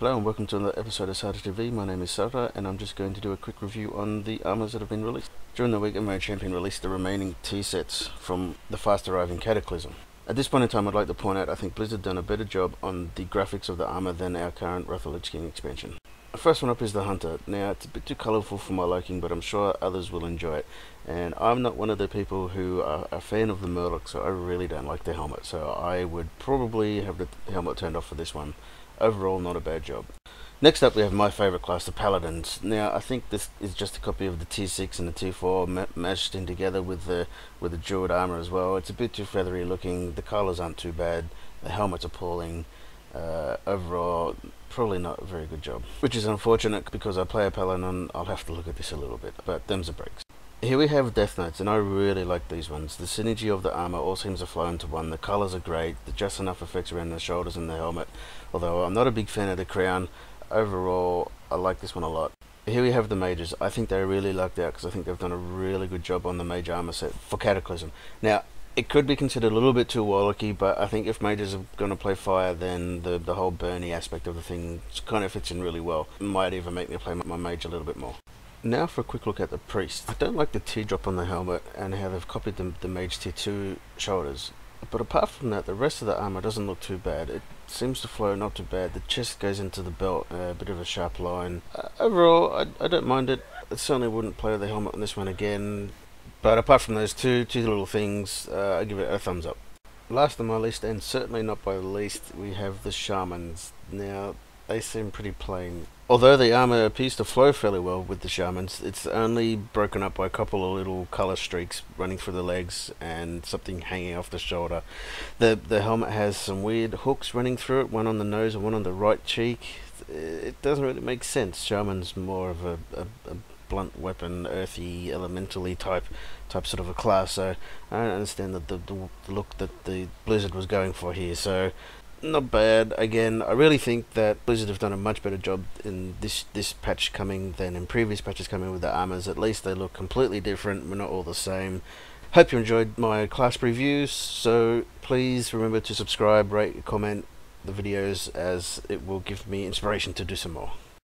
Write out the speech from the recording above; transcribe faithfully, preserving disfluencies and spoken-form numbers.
Hello and welcome to another episode of Sada T V. My name is Sada and I'm just going to do a quick review on the armors that have been released. During the week, M M O Champion released the remaining T sets from the fast arriving Cataclysm. At this point in time, I'd like to point out I think Blizzard done a better job on the graphics of the armor than our current Wrath of the Lich King expansion. The first one up is the Hunter. Now, it's a bit too colourful for my liking, but I'm sure others will enjoy it. And I'm not one of the people who are a fan of the Murloc, so I really don't like the helmet. So I would probably have the helmet turned off for this one. Overall, not a bad job. Next up, we have my favourite class, the Paladins. Now, I think this is just a copy of the T six and the T four ma mashed in together with the with the Druid armour as well. It's a bit too feathery looking. The colours aren't too bad. The helmet's appalling. Uh, overall, probably not a very good job. Which is unfortunate because I play a Paladin. I'll have to look at this a little bit, but them's the breaks. Here we have Death Knights, and I really like these ones. The synergy of the armour all seems to flow into one. The colours are great, the just enough effects around the shoulders and the helmet. Although I'm not a big fan of the crown, overall I like this one a lot. Here we have the Mages. I think they really lucked out because I think they've done a really good job on the Mage armour set for Cataclysm. Now, it could be considered a little bit too warlocky, but I think if mages are going to play fire, then the, the whole burny aspect of the thing kind of fits in really well. It might even make me play my, my mage a little bit more. Now for a quick look at the priest. I don't like the teardrop on the helmet and how they've copied the, the mage T two shoulders. But apart from that, the rest of the armour doesn't look too bad. It seems to flow not too bad. The chest goes into the belt, uh, a bit of a sharp line. Uh, overall, I, I don't mind it. I certainly wouldn't play with the helmet on this one again. But apart from those two, two little things, uh, I give it a thumbs up. Last on my list, and certainly not by the least, we have the Shamans. Now, they seem pretty plain. Although the armour appears to flow fairly well with the Shamans, it's only broken up by a couple of little colour streaks running through the legs and something hanging off the shoulder. The, the helmet has some weird hooks running through it, one on the nose and one on the right cheek. It doesn't really make sense. Shaman's more of a... a, a blunt weapon, earthy, elementally type type sort of a class, so I don't understand the, the, the look that the Blizzard was going for here, so not bad. Again, I really think that Blizzard have done a much better job in this this patch coming than in previous patches coming with the armors. At least they look completely different, we're not all the same. Hope you enjoyed my class previews, so please remember to subscribe, rate, comment the videos, as it will give me inspiration to do some more.